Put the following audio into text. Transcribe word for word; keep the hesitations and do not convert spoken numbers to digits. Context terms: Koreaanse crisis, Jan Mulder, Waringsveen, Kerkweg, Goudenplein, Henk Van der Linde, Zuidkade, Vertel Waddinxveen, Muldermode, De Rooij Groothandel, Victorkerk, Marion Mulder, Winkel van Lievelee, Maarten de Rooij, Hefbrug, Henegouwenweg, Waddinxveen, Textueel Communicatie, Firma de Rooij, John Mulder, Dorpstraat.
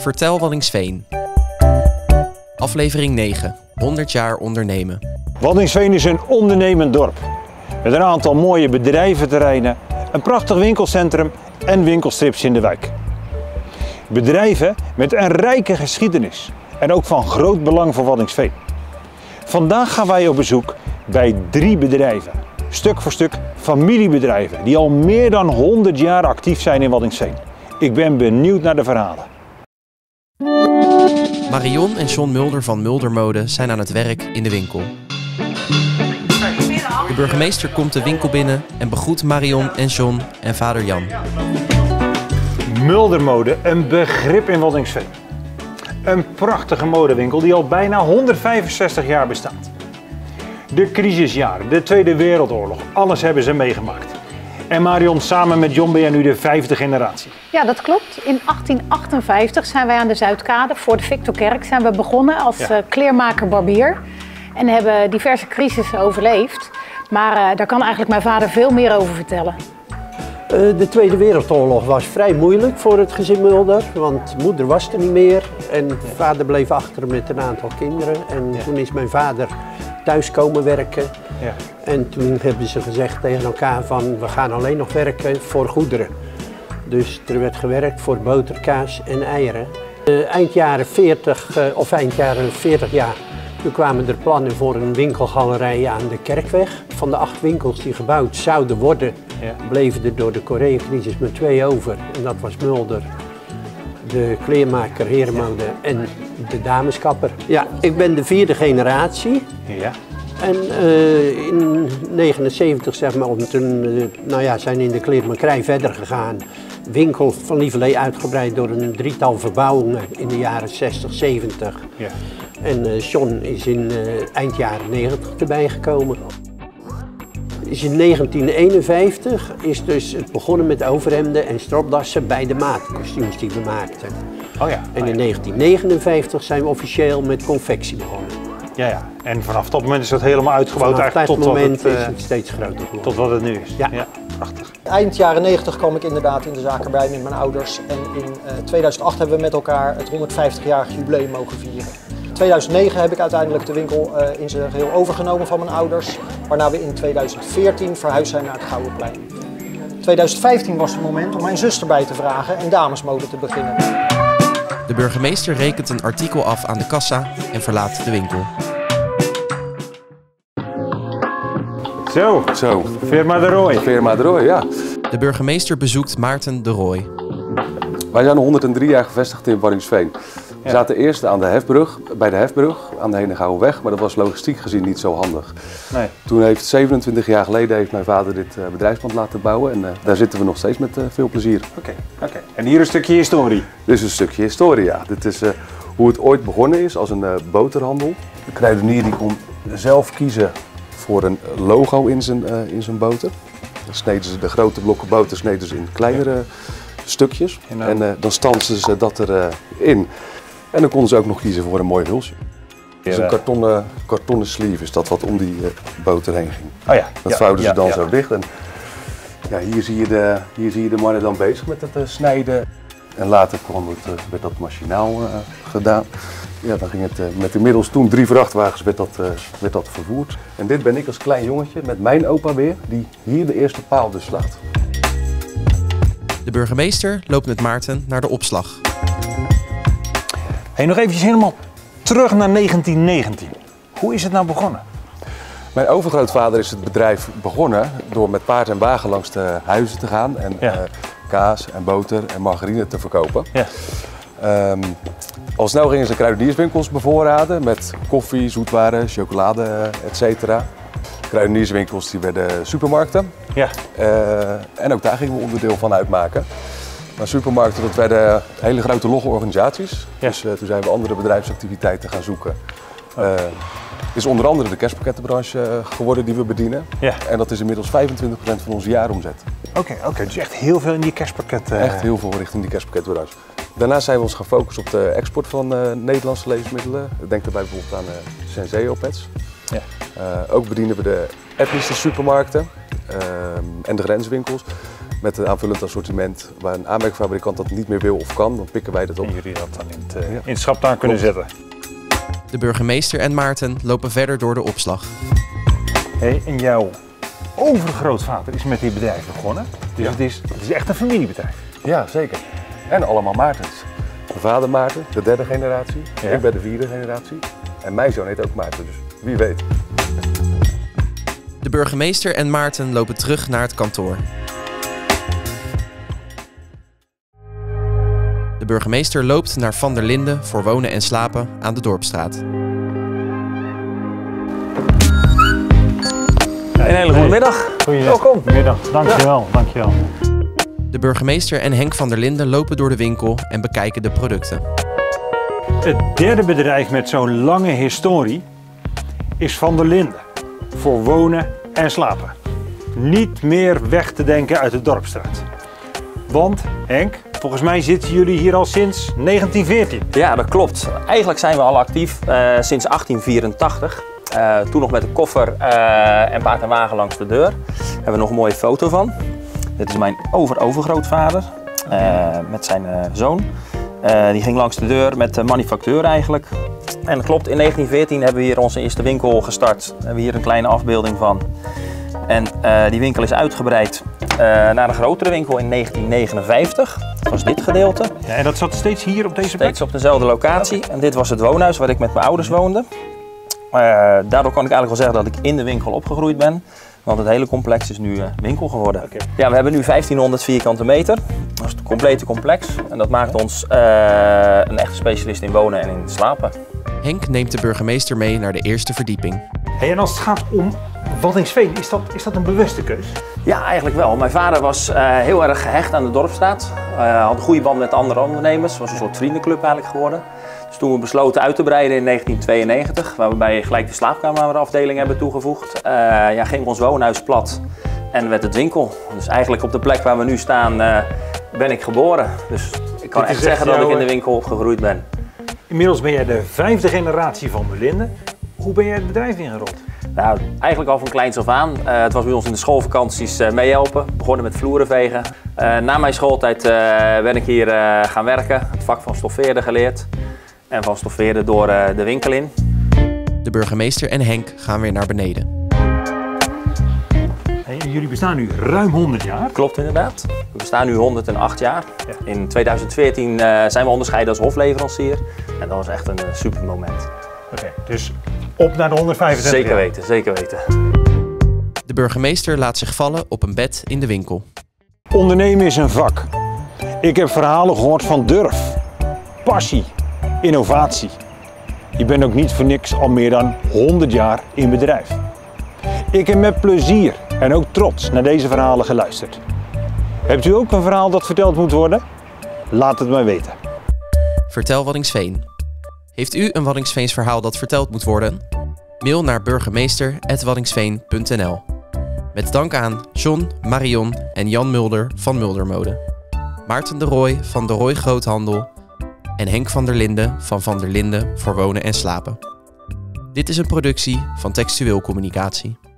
Vertel Waddinxveen. Aflevering negen. honderd jaar ondernemen. Waddinxveen is een ondernemend dorp. Met een aantal mooie bedrijventerreinen, een prachtig winkelcentrum en winkelstrips in de wijk. Bedrijven met een rijke geschiedenis en ook van groot belang voor Waddinxveen. Vandaag gaan wij op bezoek bij drie bedrijven. Stuk voor stuk familiebedrijven die al meer dan honderd jaar actief zijn in Waddinxveen. Ik ben benieuwd naar de verhalen. Marion en John Mulder van Muldermode zijn aan het werk in de winkel. De burgemeester komt de winkel binnen en begroet Marion en John en vader Jan. Muldermode, een begrip in Waddinxveen. Een prachtige modewinkel die al bijna honderdvijfenzestig jaar bestaat. De crisisjaren, de Tweede Wereldoorlog, alles hebben ze meegemaakt. En Marion, samen met John ben je nu de vijfde generatie. Ja, dat klopt. In achttien achtenvijftig zijn wij aan de Zuidkade voor de Victorkerk zijn we begonnen als ja. kleermaker-barbier. En hebben diverse crisissen overleefd. Maar uh, daar kan eigenlijk mijn vader veel meer over vertellen. De Tweede Wereldoorlog was vrij moeilijk voor het gezin Mulder, want moeder was er niet meer en vader bleef achter met een aantal kinderen. En toen is mijn vader thuis komen werken en toen hebben ze gezegd tegen elkaar van we gaan alleen nog werken voor goederen. Dus er werd gewerkt voor boterkaas en eieren. Eind jaren veertig, of eind jaren veertig jaar, toen kwamen er plannen voor een winkelgalerij aan de Kerkweg. Van de acht winkels die gebouwd zouden worden, ja. bleven er door de Koreaanse crisis maar twee over. En dat was Mulder, de kleermaker, herenmode ja. en de dameskapper. Ja, ik ben de vierde generatie. Ja. En uh, in negentien negenenzeventig zeg maar, toen, uh, nou ja, zijn in de kleermakerij verder gegaan. Winkel van Lievelee uitgebreid door een drietal verbouwingen in de jaren zestig, zeventig. Ja. En John is in eind jaren negentig erbij gekomen. Is in negentien eenenvijftig is dus het begonnen met overhemden en stropdassen bij de maat, kostuums die we maakten. Oh ja, en in negentien negenenvijftig zijn we officieel met confectie begonnen. Ja, ja. En vanaf dat moment is dat helemaal uitgebouwd eigenlijk tot wat het... Vanaf dat moment is het steeds groter geworden. Tot wat het nu is. Ja. Ja. Prachtig. Eind jaren negentig kwam ik inderdaad in de zaken bij met mijn ouders. En in tweeduizend acht hebben we met elkaar het honderdvijftigjarig jubileum mogen vieren. In tweeduizend negen heb ik uiteindelijk de winkel uh, in zijn geheel overgenomen van mijn ouders, waarna we in tweeduizend veertien verhuisd zijn naar het Goudenplein. tweeduizend vijftien was het moment om mijn zuster bij te vragen en damesmode te beginnen. De burgemeester rekent een artikel af aan de kassa en verlaat de winkel. Zo, zo. Firma de Rooij. Firma de Rooij, ja. De burgemeester bezoekt Maarten de Rooij. Wij zijn honderd drie jaar gevestigd in Waringsveen. We ja. zaten eerst aan de Hefbrug, bij de Hefbrug, aan de Henegouwenweg, maar dat was logistiek gezien niet zo handig. Nee. Toen heeft zevenentwintig jaar geleden heeft mijn vader dit uh, bedrijfspand laten bouwen en uh, daar zitten we nog steeds met uh, veel plezier. Oké, okay. okay. En hier een stukje historie? Dit is een stukje historie, ja. Dit is uh, hoe het ooit begonnen is als een uh, boterhandel. De kruidenier die kon zelf kiezen voor een logo in zijn, uh, in zijn boter. Dan sneden ze de grote blokken boter sneden ze in kleinere ja. stukjes en, en uh, dan stansten ze dat erin. Uh, in. En dan konden ze ook nog kiezen voor een mooi hulsje. Dus een kartonnen, kartonnen sleeve is dat wat om die boter heen ging. Oh ja, dat ja, vouwden ja, ze dan ja. zo dicht. En ja, hier, zie je de, hier zie je de mannen dan bezig met het uh, snijden. En later kwam het, uh, werd dat machinaal uh, gedaan. Ja, dan ging het uh, met inmiddels toen drie vrachtwagens werd dat, uh, werd dat vervoerd. En dit ben ik als klein jongetje met mijn opa weer, die hier de eerste paal dus slaat. De burgemeester loopt met Maarten naar de opslag. Hey, nog eventjes helemaal terug naar negentien negentien. Hoe is het nou begonnen? Mijn overgrootvader is het bedrijf begonnen door met paard en wagen langs de huizen te gaan en ja. uh, kaas en boter en margarine te verkopen. Ja. Um, al snel gingen ze kruidenierswinkels bevoorraden met koffie, zoetwaren, chocolade, uh, et cetera. Kruidenierswinkels die werden supermarkten. Ja. Uh, en ook daar gingen we onderdeel van uitmaken. Maar supermarkten, dat werden hele grote logge organisaties. Ja. Dus uh, toen zijn we andere bedrijfsactiviteiten gaan zoeken. Uh, is onder andere de kerstpakkettenbranche uh, geworden die we bedienen. Ja. En dat is inmiddels vijfentwintig procent van onze jaaromzet. Oké, okay, okay. Dus echt heel veel in die kerstpakketten. Uh... Echt heel veel richting die kerstpakkettenbranche. Daarnaast zijn we ons gaan focussen op de export van uh, Nederlandse levensmiddelen. Denk daarbij bijvoorbeeld aan uh, Senseo-pads. Ja. Uh, ook bedienen we de etnische supermarkten uh, en de grenswinkels. met een aanvullend assortiment waar een aanmerkfabrikant dat niet meer wil of kan, dan pikken wij dat op. En jullie dat dan in het, uh, ja. in het schraptaal kunnen zetten. De burgemeester en Maarten lopen verder door de opslag. Hey, en jouw overgrootvader is met dit bedrijf begonnen, dus ja. het, is, het is echt een familiebedrijf. Ja, zeker. En allemaal Maartens. Mijn vader Maarten, de derde generatie, ja. ik ben de vierde generatie en mijn zoon heet ook Maarten, dus wie weet. De burgemeester en Maarten lopen terug naar het kantoor. De burgemeester loopt naar Van der Linde voor wonen en slapen aan de Dorpstraat. Een hele goede middag. Welkom. Middag. Dankjewel. Ja. Dankjewel. De burgemeester en Henk Van der Linde lopen door de winkel en bekijken de producten. Het derde bedrijf met zo'n lange historie is Van der Linde. Voor wonen en slapen. Niet meer weg te denken uit de Dorpstraat. Want, Henk, volgens mij zitten jullie hier al sinds negentien veertien. Ja, dat klopt. Eigenlijk zijn we al actief uh, sinds achttien vierentachtig. Uh, toen nog met een koffer uh, en paard en wagen langs de deur. Daar hebben we nog een mooie foto van. Dit is mijn over-overgrootvader uh, met zijn uh, zoon. Uh, die ging langs de deur met de manufactuur eigenlijk. En dat klopt, in negentien veertien hebben we hier onze eerste winkel gestart. We hebben hier een kleine afbeelding van. En uh, die winkel is uitgebreid uh, naar een grotere winkel in negentien negenenvijftig. Dat was dit gedeelte. Ja, en dat zat steeds hier op deze plek? Steeds op dezelfde locatie. En dit was het woonhuis waar ik met mijn ouders woonde. Uh, daardoor kan ik eigenlijk wel zeggen dat ik in de winkel opgegroeid ben. Want het hele complex is nu uh, winkel geworden. Okay. Ja, we hebben nu vijftienhonderd vierkante meter. Dat is het complete complex. En dat maakt ons uh, een echte specialist in wonen en in slapen. Henk neemt de burgemeester mee naar de eerste verdieping. Hey, en als het gaat om Waddinxveen, is dat, is dat een bewuste keus? Ja, eigenlijk wel. Mijn vader was uh, heel erg gehecht aan de Dorpstraat. Uh, had een goede band met andere ondernemers. Was een soort vriendenclub eigenlijk geworden. Dus toen we besloten uit te breiden in negentien tweeënnegentig, waarbij gelijk de slaapkamerafdeling hebben toegevoegd, uh, ja, ging ons woonhuis plat en werd het winkel. Dus eigenlijk op de plek waar we nu staan uh, ben ik geboren. Dus ik kan echt zeggen dat ik in de winkel opgegroeid ben. Inmiddels ben jij de vijfde generatie van Mulinde. Hoe ben jij het bedrijf ingerold? Nou, eigenlijk al van kleins af aan. Uh, het was bij ons in de schoolvakanties uh, meehelpen. Begonnen met vloeren vegen. Uh, na mijn schooltijd uh, ben ik hier uh, gaan werken. Het vak van stoffeerder geleerd. En van stoffeerder door uh, de winkel in. De burgemeester en Henk gaan weer naar beneden. Hey, jullie bestaan nu ruim honderd jaar. Klopt inderdaad. We bestaan nu honderdacht jaar. Ja. In tweeduizend veertien uh, zijn we onderscheiden als hofleverancier. En dat was echt een uh, super moment. Oké, okay, dus op naar de honderdvijfentwintig jaar. Zeker weten, zeker weten. De burgemeester laat zich vallen op een bed in de winkel. Ondernemen is een vak. Ik heb verhalen gehoord van durf, passie, innovatie. Je bent ook niet voor niks al meer dan honderd jaar in bedrijf. Ik heb met plezier en ook trots naar deze verhalen geluisterd. Hebt u ook een verhaal dat verteld moet worden? Laat het mij weten. Vertel Waddinxveen. Heeft u een Waddinxveens verhaal dat verteld moet worden? Mail naar burgemeester apenstaartje waddinxveen punt n l. Met dank aan John, Marion en Jan Mulder van Muldermode, Maarten de Rooij van De Rooij Groothandel en Henk Van der Linde van Van der Linde voor Wonen en Slapen. Dit is een productie van Textueel Communicatie.